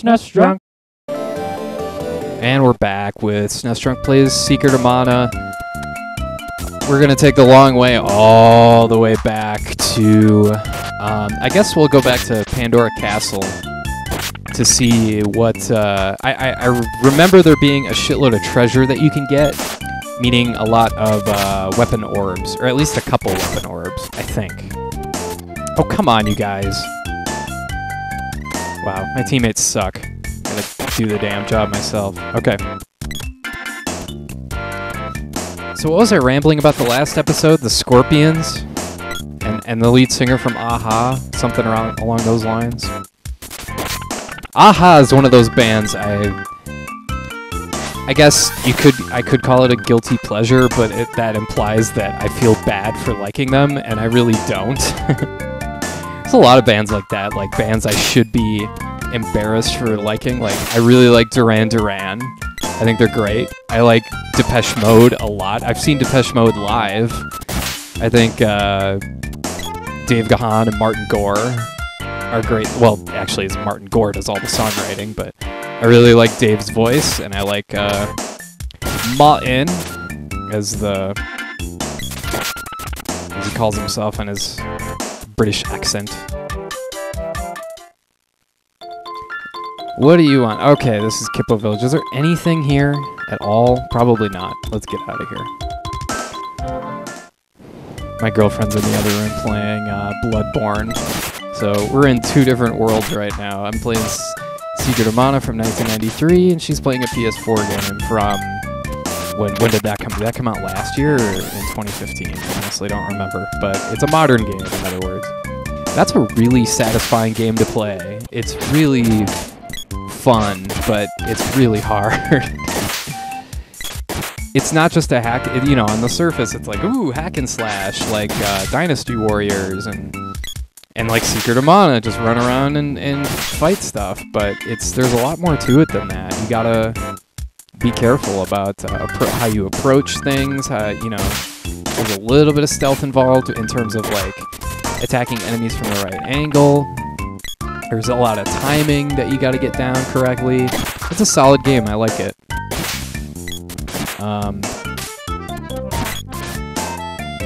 SNESdrunk. And we're back with SNESdrunk Plays Secret of Mana. We're going to take the long way all the way back to... I guess we'll go back to Pandora Castle to see what... I remember there being a shitload of treasure that you can get, meaning a lot of weapon orbs, or at least a couple weapon orbs, I think. Oh, come on, you guys. Wow, my teammates suck. I'm gonna do the damn job myself. Okay. So what was I rambling about the last episode? The Scorpions? And the lead singer from Aha? Something around, along those lines? Aha is one of those bands I guess I could call it a guilty pleasure, but that implies that I feel bad for liking them, and I really don't. There's a lot of bands like that, like bands I should be embarrassed for liking. Like, I really like Duran Duran. I think they're great. I like Depeche Mode a lot. I've seen Depeche Mode live. I think Dave Gahan and Martin Gore are great. Well, actually, it's Martin Gore does all the songwriting, but... I really like Dave's voice, and I like Martin as the, as he calls himself in his British accent. What do you want? Okay, this is Kippo Village. Is there anything here at all? Probably not. Let's get out of here. My girlfriend's in the other room playing Bloodborne. So we're in two different worlds right now. I'm playing Secret of Mana from 1993, and she's playing a PS4 game from... When did that come? Did that come out last year or in 2015? I honestly don't remember, but it's a modern game, in other words. That's a really satisfying game to play. It's really fun, but it's really hard. It's not just a hack... It, you know, on the surface, it's like, ooh, hack and slash, like Dynasty Warriors and... like Secret of Mana, just run around and fight stuff, but there's a lot more to it than that. You gotta be careful about how you approach things. You know, there's a little bit of stealth involved in terms of like attacking enemies from the right angle. There's a lot of timing that you gotta get down correctly. It's a solid game. I like it.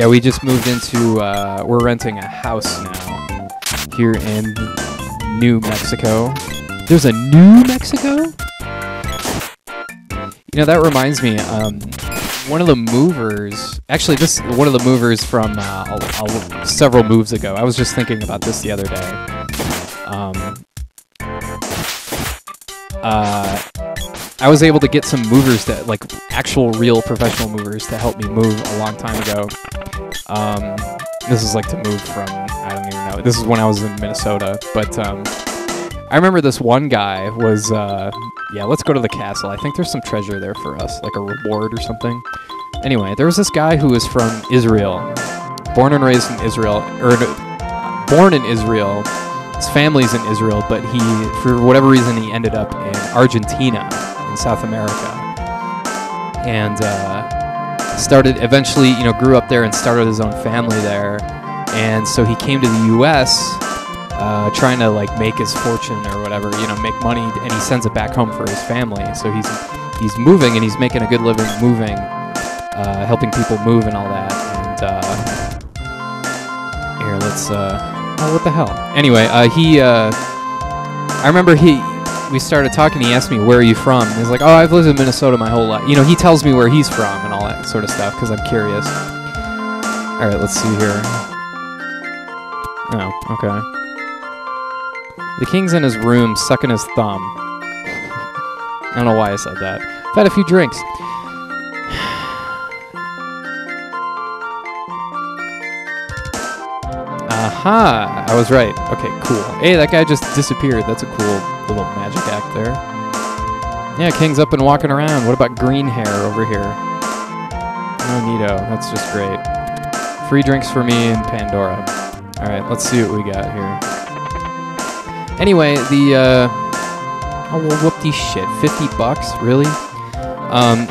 Yeah, we just moved into. We're renting a house now. Here in New Mexico. There's a New Mexico? You know, that reminds me, one of the movers, actually one of the movers from several moves ago, I was just thinking about this the other day. I was able to get some movers that, like, actual real professional movers to help me move a long time ago. This is like to move from, I don't even know, this is when I was in Minnesota, but I remember this one guy was, yeah, let's go to the castle. I think there's some treasure there for us, like a reward or something. Anyway, there was this guy who was from Israel, born and raised in Israel, or born in Israel, his family's in Israel, but he, for whatever reason, he ended up in Argentina, in South America, and, eventually, you know, grew up there and started his own family there, and so he came to the U.S. Trying to like make his fortune or whatever, you know, make money, and he sends it back home for his family. So he's moving and he's making a good living moving, helping people move and all that. And here, let's oh, what the hell? Anyway, I remember we started talking, he asked me, where are you from? He's like, oh, I've lived in Minnesota my whole life. You know, he tells me where he's from and all that sort of stuff, because I'm curious. All right, let's see here. Oh, okay. The king's in his room, sucking his thumb. I don't know why I said that. I've had a few drinks. Aha! I was right. Okay, cool. Hey, that guy just disappeared. That's a cool little magic act there. Yeah, king's up and walking around. What about green hair over here? No neato. That's just great. Free drinks for me and Pandora. All right, let's see what we got here. Anyway, oh, well, whoopty shit. $50? Really?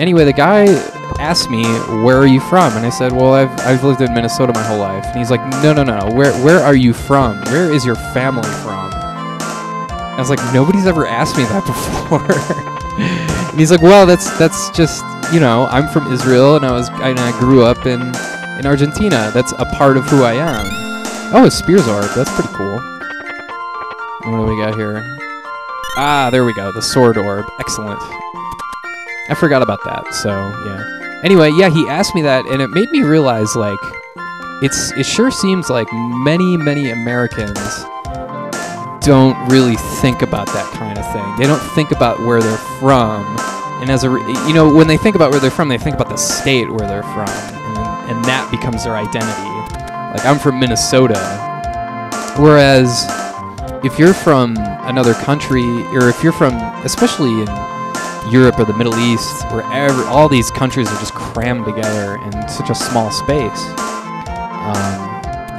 Anyway, the guy asked me, where are you from? And I said, well, I've lived in Minnesota my whole life. And he's like, no, where are you from? Where is your family from? I was like, nobody's ever asked me that before. And he's like, well, that's just, you know, I'm from Israel and I grew up in Argentina. That's a part of who I am. Oh, a Spears Orb. That's pretty cool. What do we got here? Ah, there we go. The Sword Orb. Excellent. I forgot about that, so, yeah. Anyway, yeah, he asked me that, and it made me realize, like, it sure seems like many, many Americans don't really think about that kind of thing. They don't think about where they're from, and you know, when they think about where they're from, they think about the state where they're from, and that becomes their identity. Like, I'm from Minnesota, whereas if you're from another country, or if you're from, especially in Europe or the Middle East, where all these countries are just crammed together in such a small space,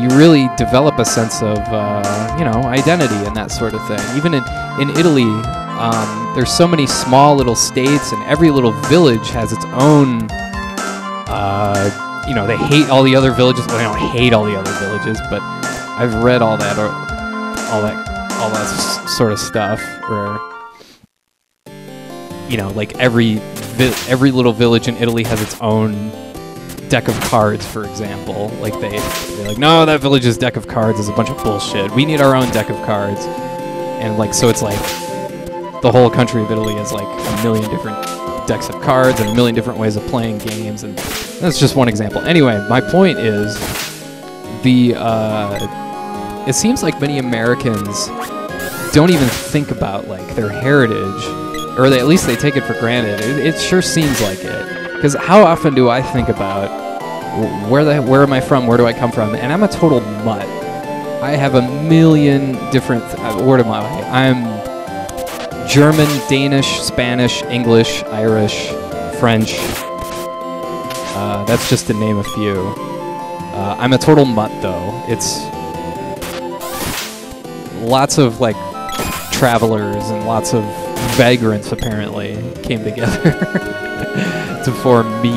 you really develop a sense of, you know, identity and that sort of thing. Even in Italy, there's so many small little states, and every little village has its own, you know, they hate all the other villages. Well, they don't hate all the other villages, but I've read all that, or all that sort of stuff, where, you know, like every little village in Italy has its own deck of cards, for example. Like they're like, no, that village's deck of cards is a bunch of bullshit. We need our own deck of cards. And like, so it's like the whole country of Italy is like a million different decks of cards and a million different ways of playing games. And that's just one example. Anyway, my point is it seems like many Americans don't even think about like their heritage, or at least they take it for granted. It sure seems like it. Because how often do I think about where am I from, where do I come from? And I'm a total mutt. I have a million different, word of my way. I'm German, Danish, Spanish, English, Irish, French. That's just to name a few. I'm a total mutt, though. It's lots of, like, travelers and lots of vagrants apparently came together to form me.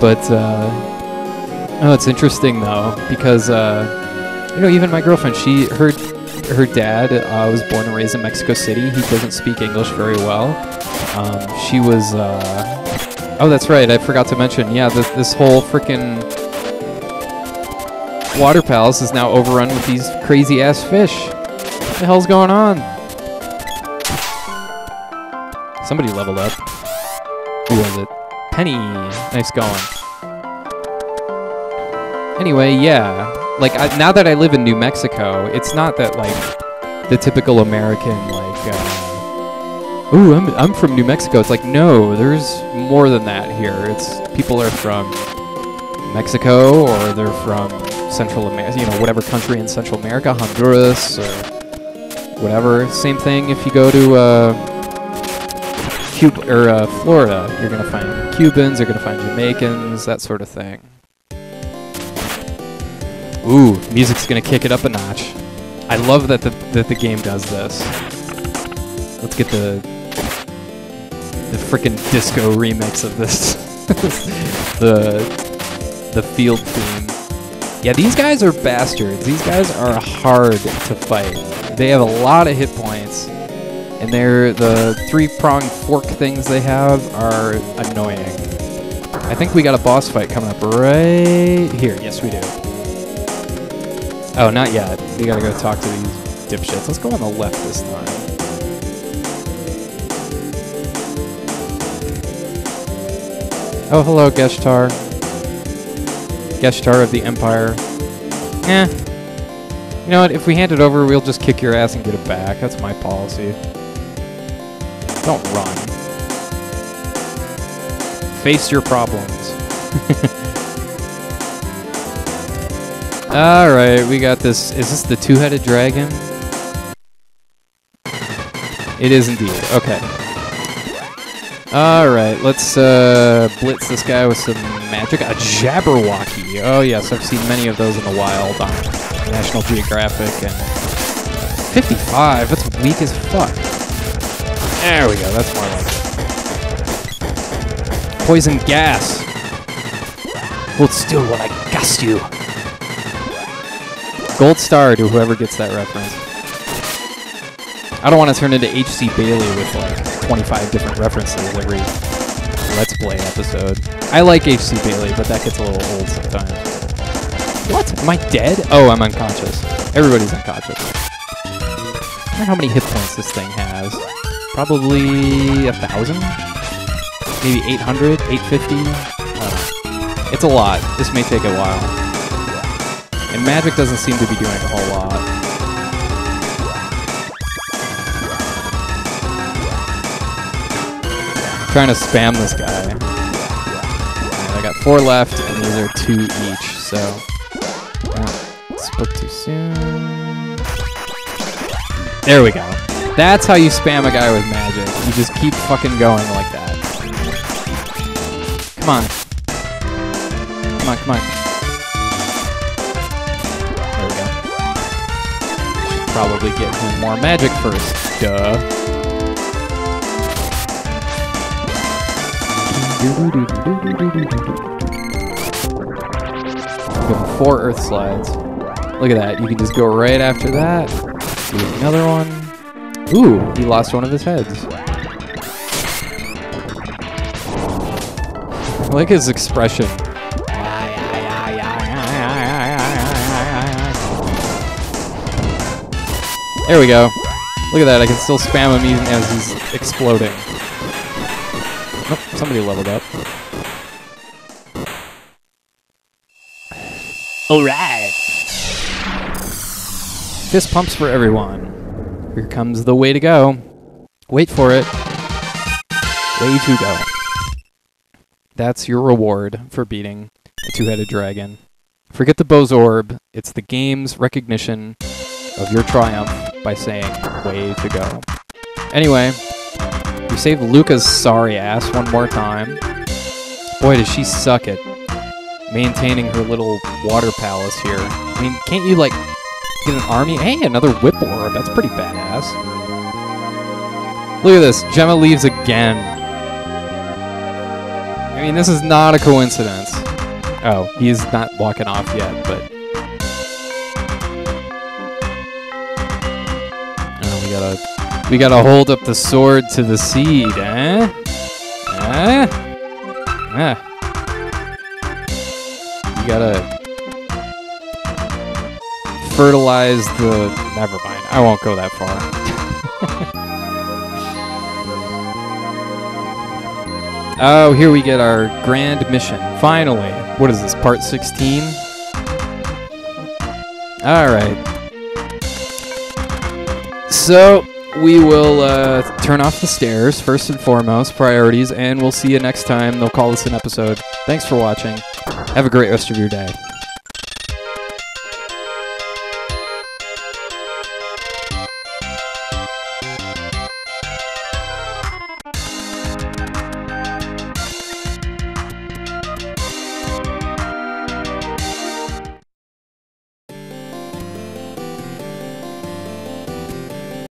But oh, it's interesting though, because you know, even my girlfriend, her dad was born and raised in Mexico City. He doesn't speak English very well. She was oh, that's right, I forgot to mention, yeah, this whole freaking water palace is now overrun with these crazy ass fish. What the hell's going on? Somebody leveled up. Who was it? Penny. Nice going. Anyway, yeah. Like, now that I live in New Mexico, it's not that, like, the typical American, like, ooh, I'm from New Mexico. It's like, no, there's more than that here. It's people are from Mexico, or they're from Central America, you know, whatever country in Central America, Honduras, or whatever. Same thing if you go to, Florida, you're going to find Cubans, you're going to find Jamaicans, that sort of thing. Ooh, music's going to kick it up a notch. I love that the game does this. Let's get the frickin' disco remix of this. the field theme. Yeah, these guys are bastards. These guys are hard to fight. They have a lot of hit points. And the three-pronged fork things they have are annoying. I think we got a boss fight coming up right here. Yes, we do. Oh, not yet. We gotta go talk to these dipshits. Let's go on the left this time. Oh, hello, Geshtar. Geshtar of the Empire. Eh. You know what? If we hand it over, we'll just kick your ass and get it back. That's my policy. Don't run. Face your problems. Alright, we got this. Is this the two-headed dragon? It is indeed. Okay. Alright, let's blitz this guy with some magic. A Jabberwocky. Oh yes, I've seen many of those in the wild on National Geographic. And 55? That's weak as fuck. There we go, that's more like it. Poison gas. Hold still when I gust you. Gold star to whoever gets that reference. I don't want to turn into H.C. Bailey with like 25 different references every Let's Play episode. I like H.C. Bailey, but that gets a little old sometimes. What? Am I dead? Oh, I'm unconscious. Everybody's unconscious. I wonder how many hit points this thing has. Probably 1,000? Maybe 800? 850? Oh. It's a lot. This may take a while. And magic doesn't seem to be doing a whole lot. Trying to spam this guy. And I got 4 left, and these are 2 each, so spoke too soon. There we go. That's how you spam a guy with magic. You just keep fucking going like that. Come on. Come on, come on. There we go. Should probably get him more magic first. Duh. Got 4 earth slides. Look at that. You can just go right after that. Do another one. Ooh, he lost one of his heads. I like his expression. There we go. Look at that. I can still spam him even as he's exploding. Oh, somebody leveled up. Alright! Fist pumps for everyone. Here comes the way to go. Wait for it. Way to go. That's your reward for beating a two-headed dragon. Forget the Bose Orb. It's the game's recognition of your triumph by saying, way to go. Anyway, we saved Luca's sorry ass one more time. Boy, does she suck at maintaining her little water palace here. I mean, can't you, like, get an army? Hey, another whip orb. That's pretty badass. Look at this. Gemma leaves again. I mean, this is not a coincidence. Oh, he is not walking off yet, but... Oh, we gotta hold up the sword to the seed, eh? Eh? Eh. You gotta fertilize the... Never mind, I won't go that far. Oh, here we get our grand mission. Finally. What is this, part 16? Alright. So... we will turn off the stairs, first and foremost, priorities, and we'll see you next time. They'll call this an episode. Thanks for watching. Have a great rest of your day.